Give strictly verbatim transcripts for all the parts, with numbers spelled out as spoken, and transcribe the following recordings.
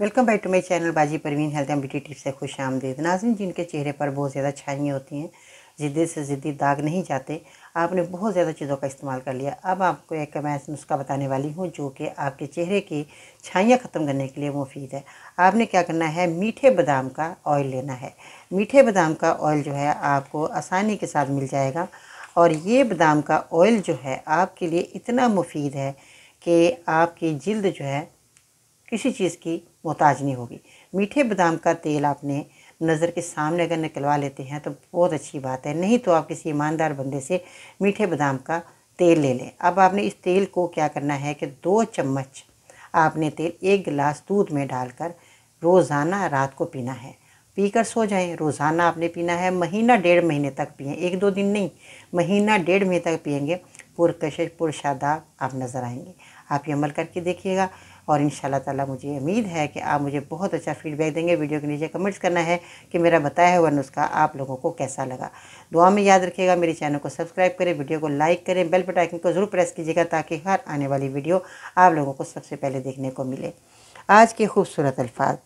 Welcome back to my channel Baji Parveen health and beauty tips से खुश आमदीद। नाज़रीन, जिनके चेहरे पर बहुत ज़्यादा छाइयाँ होती हैं, ज़िद्दी से ज़िद्दी दाग नहीं जाते, आपने बहुत ज़्यादा चीज़ों का इस्तेमाल कर लिया। अब आपको एक मैं नुस्खा बताने वाली हूँ जो कि आपके चेहरे की छाइयाँ ख़त्म करने के लिए मुफीद है। आपने क्या करना है, मीठे बादाम का ऑयल लेना है। मीठे बादाम का ऑयल जो है आपको आसानी के साथ मिल जाएगा, और ये बादाम का ऑयल जो है आपके लिए इतना मुफीद है कि आपकी जिल्द जो है किसी चीज़ की मोहताज नहीं होगी। मीठे बादाम का तेल आपने नज़र के सामने अगर निकलवा लेते हैं तो बहुत अच्छी बात है, नहीं तो आप किसी ईमानदार बंदे से मीठे बादाम का तेल ले लें। अब आपने इस तेल को क्या करना है कि दो चम्मच आपने तेल एक गिलास दूध में डालकर रोज़ाना रात को पीना है। पीकर सो जाएं, रोज़ाना आपने पीना है। महीना डेढ़ महीने तक पिएँ, एक दो दिन नहीं, महीना डेढ़ महीने तक पिएंगे, पुरकशिश पुरशादाब आप नज़र आएंगे। आप ये अमल करके देखिएगा और इंशाल्लाह ताला मुझे उम्मीद है कि आप मुझे बहुत अच्छा फीडबैक देंगे। वीडियो के नीचे कमेंट्स करना है कि मेरा बताया हुआ नुस्खा आप लोगों को कैसा लगा। दुआ में याद रखिएगा, मेरे चैनल को सब्सक्राइब करें, वीडियो को लाइक करें, बेल बटन आइकन को ज़रूर प्रेस कीजिएगा ताकि हर आने वाली वीडियो आप लोगों को सबसे पहले देखने को मिले। आज के खूबसूरत अल्फाज,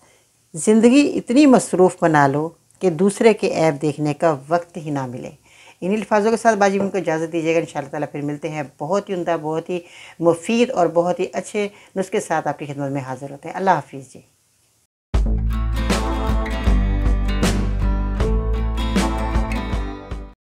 ज़िंदगी इतनी मसरूफ़ बना लो कि दूसरे के ऐब देखने का वक्त ही ना मिले। इन अल्फाजों के साथ बाजी उनको इजाज़त दीजिएगा। इंशाअल्लाह ताला फिर मिलते हैं बहुत ही उम्दा, बहुत ही मुफीद और बहुत ही अच्छे नुस्खे के साथ आपकी खिदमत में हाज़िर होते हैं। अल्लाह हाफिज़ जी।